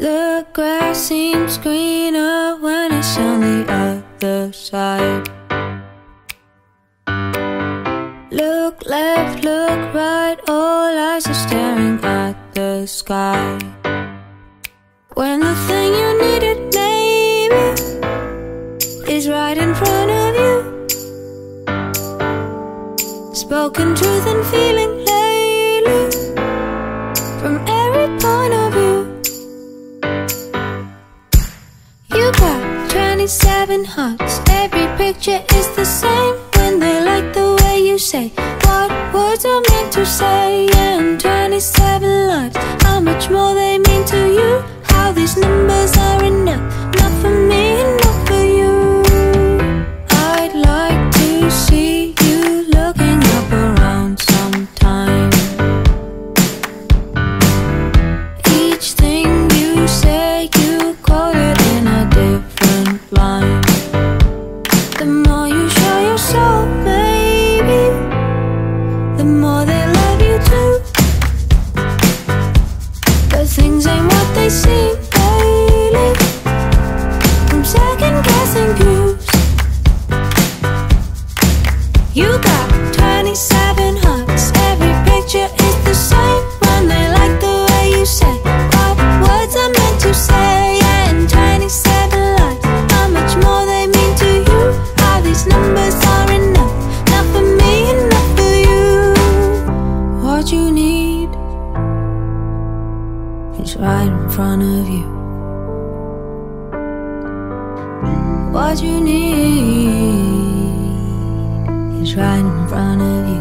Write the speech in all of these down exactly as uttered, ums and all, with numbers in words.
The grass seems greener when it's on the other side. Look left, look right, all eyes are staring at the sky. When the thing you needed, maybe, is right in front of you. Spoken truth and feeling lately, from every point of view. You got twenty-seven hearts, every picture is the same. When they like the way you say what words are meant to say. And twenty-seven lives, how much more they mean to you. How these numbers are enough, not for me, not for you. I'd like to see you looking up around sometime. Each thing you say, you quote it in a different line. The more you show your soul, baby, the more they love you too. But things ain't what they seem daily, from second guessing grooves. You got twenty-seven hearts, every picture is the same. When they like the way you say what words are meant to say. And twenty-seven lives, how much more they mean to you. How these numbers are enough, not for me, not for you. What you need is right in front of you. What you need is right in front of you.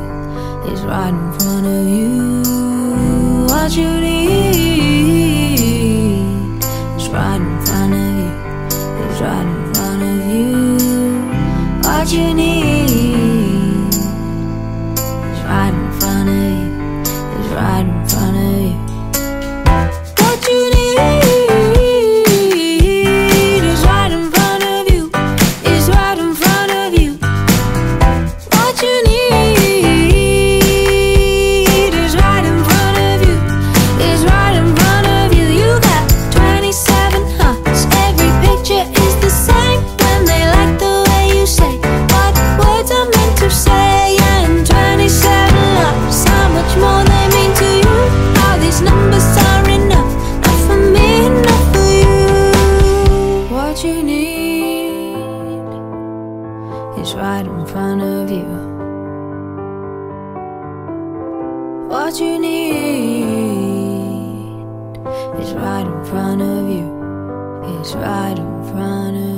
Is right in front of you. What you need is right in front of you. Is right in front of you. What you need is right in front of you. Is right in front of you. What you need is right in front of you. It's right in front of you.